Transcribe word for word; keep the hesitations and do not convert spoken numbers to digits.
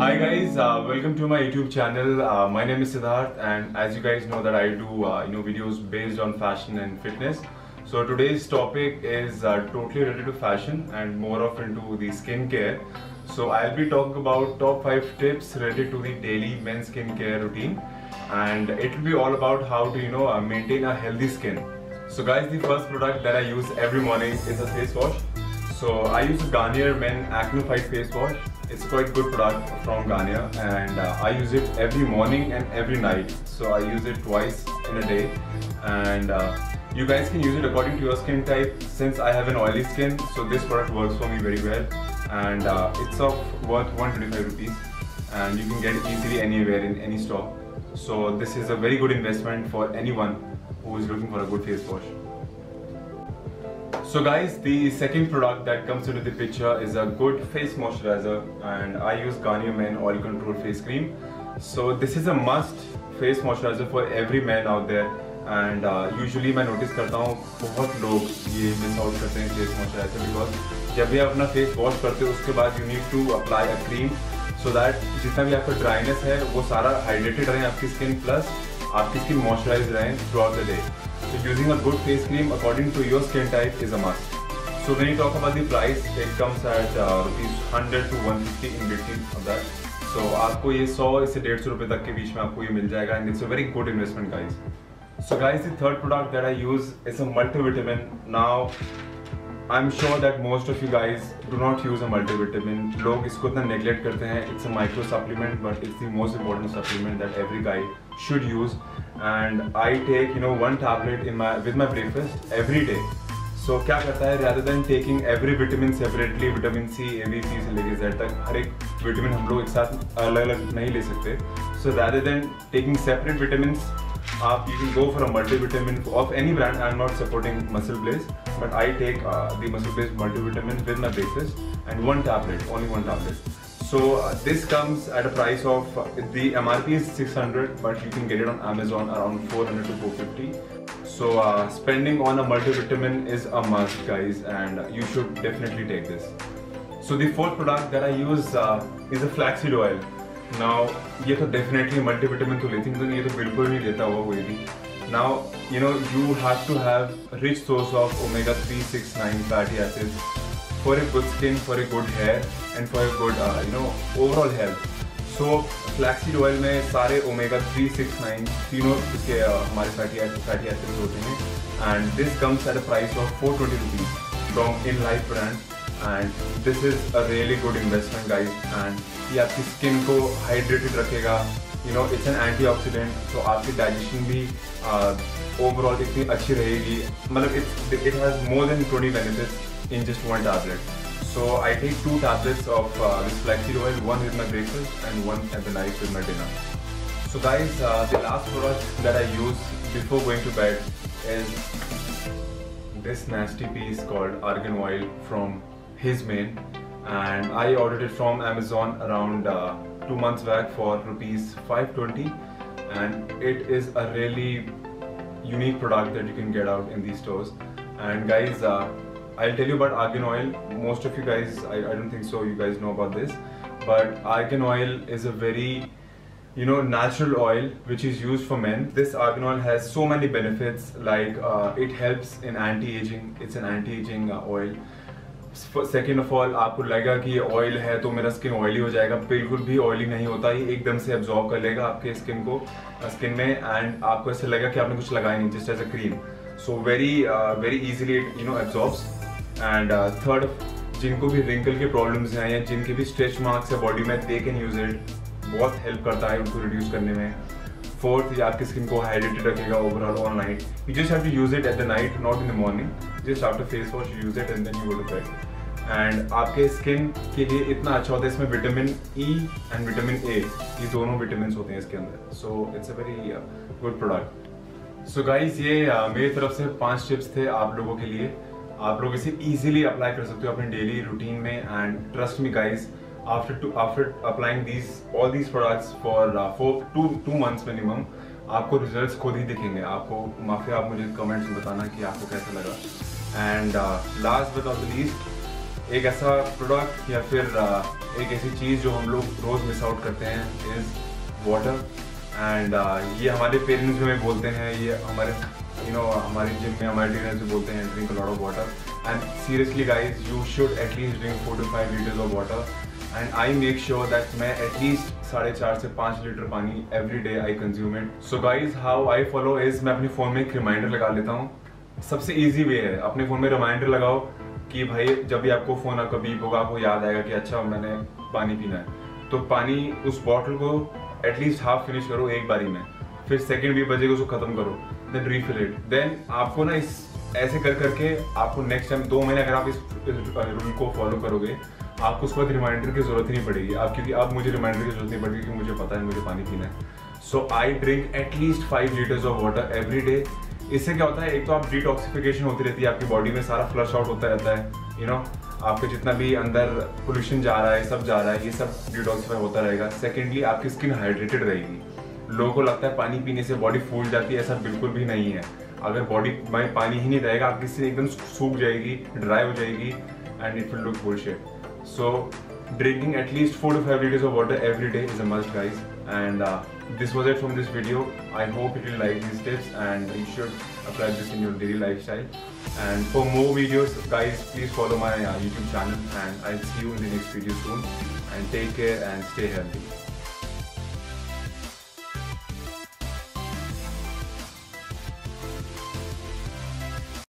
Hi guys, uh, welcome to my YouTube channel. Uh, my name is Siddharth, and as you guys know that I do uh, you know videos based on fashion and fitness. So today's topic is uh, totally related to fashion and more of into the skincare. So I'll be talking about top five tips related to the daily men's skincare routine, and it will be all about how to you know uh, maintain a healthy skin. So guys, the first product that I use every morning is a face wash. So I use Garnier Men Acne Fight Face Wash. It's quite good product from Garnier, and uh, I use it every morning and every night. So I use it twice in a day, and uh, you guys can use it according to your skin type. Since I have an oily skin, so this product works for me very well, and uh, it's of worth one hundred twenty-five rupees, and you can get it easily anywhere in any store. So this is a very good investment for anyone who is looking for a good face wash. So guys, the second product that comes into the picture is a good face moisturizer, and I use Garnier Men Oil Control Face Cream. So this is a must face moisturizer for every man out there, and uh, usually I notice that बहुत लोग ये miss out करते हैं face moisturizer, because जब भी आप अपना face wash करते हो उसके बाद you need to apply a cream so that जितना भी आपका dryness है वो सारा hydrated रहे आपकी skin, plus आपकी skin moisturized रहे throughout the day. So using a good face cream according to your skin type is a must. So when you talk about the price, it comes at uh, rupees one hundred to one fifty in between of that. So आपको ये one hundred से one fifty rupees तक के बीच में आपको ये मिल जाएगा, and it's a very good investment guys. So guys, the third product that I use is a multivitamin. Now I'm sure that most of you guys do not use a multivitamin. लोग इसको इतना neglect करते हैं. It's a micro supplement, but it's the most important supplement that every guy should use. And I take you know one tablet in my with my breakfast every day. So क्या करता है, rather than taking every vitamin separately, vitamin C, A, B, C से लेके Z तक हर एक vitamin हम लोग एक साथ अलग-अलग नहीं ले सकते. So rather than taking separate vitamins, आप you can go for a multivitamin of any brand. I'm not supporting Muscle Blaze, but I take uh, the Muscle Blaze multivitamin with my breakfast, and one tablet, only one tablet. So uh, this comes at a price of uh, the M R P is six hundred, but you can get it on Amazon around four hundred to four fifty. So uh, spending on a multivitamin is a must guys, and you should definitely take this. So the fourth product that I use uh, is a flaxseed oil. Now ये तो definitely multivitamin तो लेती हूँ, तो ये तो बिल्कुल नहीं लेता हुआ कोई भी. Now you know you have to have rich source of omega three, six, nine fatty acids for a good skin, for a good hair, and for a good uh, you know overall health. So flaxseed oil में सारे omega three, six, nine तीनों इसके हमारे fatty acids fatty acids होते हैं, and this comes at a price of four hundred twenty rupees from InLife brand, and this is a really good investment guys, and ये आपकी skin को hydrated रखेगा. You know it's an antioxidant, so आपकी digestion भी uh, overall इतनी अच्छी रहेगी. मतलब it it has more than twenty benefits in just one tablet. So I take two tablets of uh, this flaxseed oil, one with my breakfast and one at the night with my dinner. So guys, uh, the last product that I use before going to bed is this nasty piece called argan oil from His Men, and I ordered it from Amazon around uh, two months back for rupees five twenty, and it is a really unique product that you can get out in these stores. And guys, uh, I'll tell you about argan oil. Most of you guys, I, I don't think so you guys know about this, but argan oil is a very you know natural oil which is used for men. This argan oil has so many benefits, like uh, it helps in anti-aging. It's an anti-aging uh, oil. For second of all, आपको लगेगा कि ये oil है तो मेरा skin oily हो जाएगा. बिल्कुल भी oily नहीं होता, ये एकदम से absorb कर लेगा आपके skin को skin में, and आपको ऐसे लगेगा कि आपने कुछ लगाया नहीं, just as a cream. So very uh, very easily it you know absorbs. And uh, third, जिनको भी wrinkle के problems हैं या जिनके भी stretch marks हैं body में, they can use it. बहुत help करता है उनको reduce करने में. Fourth, ये आपकी skin को hydrated रखेगा overall all night. You just have to use it at the night, not in the morning. Just after face wash you use it and then you go to bed. And आपके skin के लिए इतना अच्छा होता है, इसमें vitamin E and vitamin A, ये दोनों vitamins होते हैं इसके अंदर. So it's a very uh, good product. So guys, ये uh, मेरी तरफ से पांच tips थे आप लोगों के लिए. आप लोग इसे easily apply कर सकते हो अपने daily routine में, and trust me guys, after to after applying these all these products for uh, for two two months minimum, आपको results खुद ही दिखेंगे. आपको माफी, आप मुझे comments में बताना कि आपको कैसा लगा. And uh, last but not the least, एक ऐसा प्रोडक्ट या फिर एक ऐसी चीज़ जो हम लोग रोज़ मिस आउट करते हैं इज़ वाटर। एंड ये हमारे पेरेंट्स भी हमें बोलते हैं, ये हमारे यू नो हमारे जिम में हमारे ट्रेनर्स भी बोलते हैं drink a lot of water. And seriously guys, you should at least drink four to five litres of water. And I make sure that मैं एटलीस्ट साढ़े चार से पाँच लीटर पानी every day I consume it. So guys, how I follow is मैं अपने phone में एक रिमाइंडर लगा लेता हूँ। सबसे ईजी वे है, अपने फ़ोन में रिमाइंडर लगाओ कि भाई जब भी आपको फ़ोन आपका बीप होगा आपको याद आएगा कि अच्छा मैंने पानी पीना है, तो पानी उस बॉटल को एटलीस्ट हाफ फिनिश करो एक बारी में, फिर सेकेंड बीप बजेगा उसको ख़त्म करो, देन रीफिल इट। देन आपको ना इस ऐसे कर करके आपको नेक्स्ट टाइम दो महीने अगर आप इस रूल को फॉलो करोगे आपको उसके बाद रिमाइंडर की ज़रूरत ही नहीं पड़ेगी आप, क्योंकि अब मुझे रिमाइंडर की जरूरत नहीं पड़ेगी कि मुझे पता है मुझे पानी पीना है। So I drink at least five litres of water every day. इससे क्या होता है, एक तो आप डिटॉक्सिफिकेशन होती रहती है, आपकी बॉडी में सारा फ्लश आउट होता रहता है, यू नो आपके जितना भी अंदर पोल्यूशन जा रहा है सब जा रहा है, ये सब डिटॉक्सिफाई होता रहेगा। सेकेंडली आपकी स्किन हाइड्रेटेड रहेगी। लोगों को लगता है पानी पीने से बॉडी फूल जाती है, ऐसा बिल्कुल भी नहीं है। अगर बॉडी में पानी ही नहीं रहेगा आपकी स्किन एकदम सूख जाएगी, ड्राई हो जाएगी and it will look bullshit. So, drinking at least four to five liters of water every day is a must, guys. And uh, this was it from this video. I hope you really like these tips and you should apply this in your daily lifestyle. And for more videos, guys, please follow my uh, YouTube channel. And I'll see you in the next video soon. And take care and stay healthy.